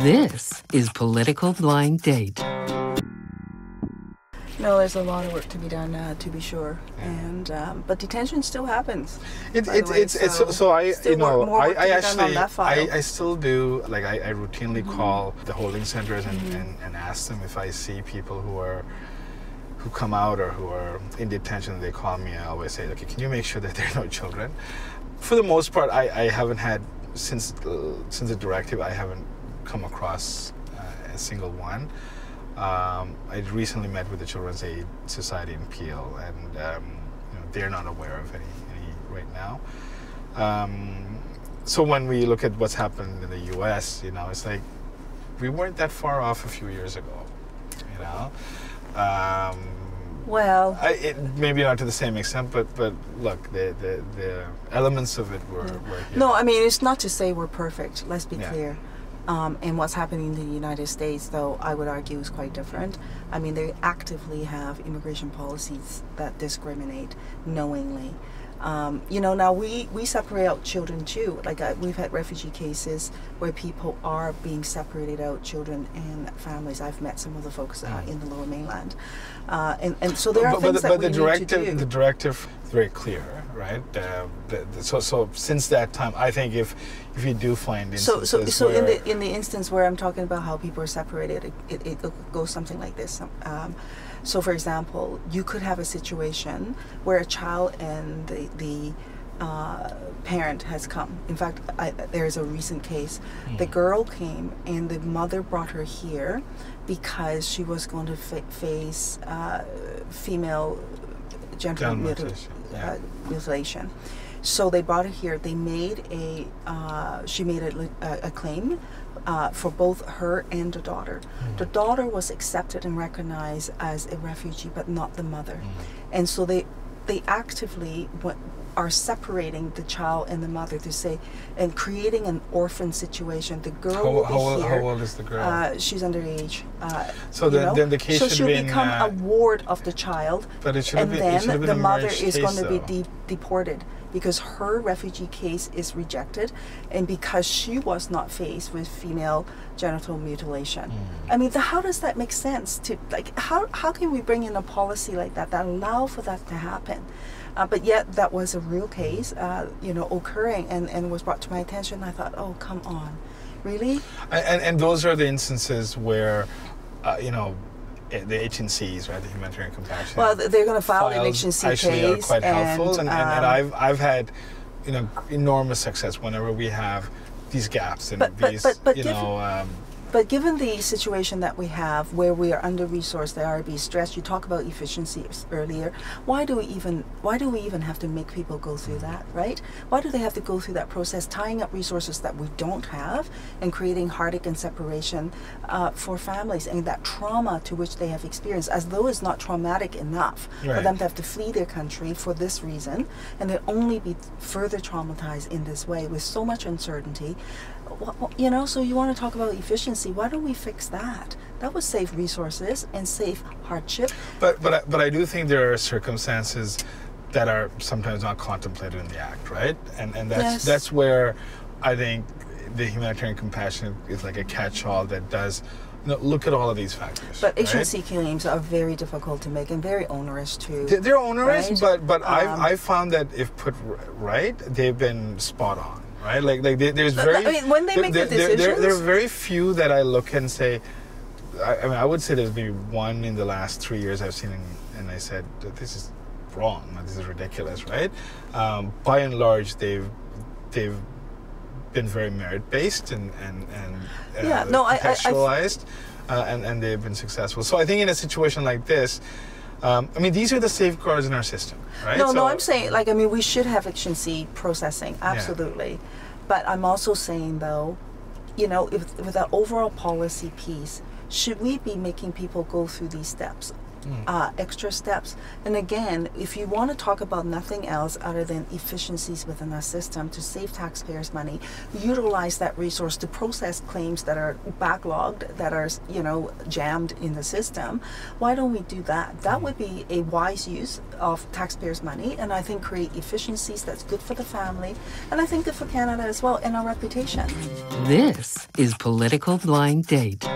This is Political Blind Date. No, there's a lot of work to be done, to be sure. Yeah. And but detention still happens. I still do, like I routinely call the holding centers and ask them if I see people who come out or who are in detention. They call me. I always say, okay, can you make sure that there are no children? For the most part, I haven't had. Since the directive, I haven't come across a single one. I recently met with the Children's Aid Society in Peel, and they're not aware of any right now. So when we look at what's happened in the U.S., it's like we weren't that far off a few years ago. Well, maybe not to the same extent, but look, the elements of it were here. No, I mean, it's not to say we're perfect, let's be clear. And what's happening in the United States, though, I would argue is quite different. I mean, they actively have immigration policies that discriminate knowingly. Now we separate out children too. Like we've had refugee cases where people are being separated out, children and families. I've met some of the folks in the Lower Mainland, and so there are things that we need to do. But the directive is very clear, right? So since that time, I think if you do find instances in the instance where I'm talking about how people are separated, it goes something like this. So, for example, you could have a situation where a child and the parent has come. In fact, there's a recent case. The girl came and the mother brought her here because she was going to face female genital mutilation. So they brought her here. They made she made a claim for both her and the daughter. The daughter was accepted and recognized as a refugee, but not the mother. And so they actively are separating the child and the mother to say, and creating an orphan situation. The girl how old is the girl? She's underage. Then the case should become a ward of the child, and then the mother is going to be deported because her refugee case is rejected, and because she was not faced with female genital mutilation. I mean, how does that make sense? How can we bring in a policy like that that allow for that to happen? But yet that was a real case, occurring, and was brought to my attention. I thought, oh, come on, really? And those are the instances where, the HNCs, right, the humanitarian compassion. Well, they're going to file an HNC case. Actually, are quite helpful, and I've had, enormous success whenever we have these gaps and these, But given the situation that we have, where we are under-resourced, the IRB stressed, you talk about efficiency earlier. Why do we even have to make people go through that, right? Why do they have to go through that process, tying up resources that we don't have and creating heartache and separation for families, and that trauma to which they have experienced, as though it's not traumatic enough for them to have to flee their country for this reason, and they'll only be further traumatized in this way with so much uncertainty. So you want to talk about efficiency? Why don't we fix that? That would save resources and save hardship. But I do think there are circumstances that are sometimes not contemplated in the act, right? And that's where I think the humanitarian compassion is like a catch-all that does. Look at all of these factors. But HNC claims are very difficult to make and very onerous too. They're onerous, right? but I've found that if put right, they've been spot on. Right, there are very few that I look and say. I would say there's maybe one in the last 3 years I've seen, and I said this is wrong. This is ridiculous, right? By and large, they've been very merit-based and contextualized, and they've been successful. So I think in a situation like this. These are the safeguards in our system, right? No, I'm saying, we should have HNC processing, absolutely. Yeah. But I'm also saying, though, with that overall policy piece, should we be making people go through these steps? extra steps. And again, if you want to talk about nothing else other than efficiencies within our system to save taxpayers money, utilize that resource to process claims that are backlogged, that are, you know, jammed in the system, why don't we do that? That would be a wise use of taxpayers' money, and I think create efficiencies that's good for the family, and I think good for Canada as well, and our reputation. This is Political Blind Date.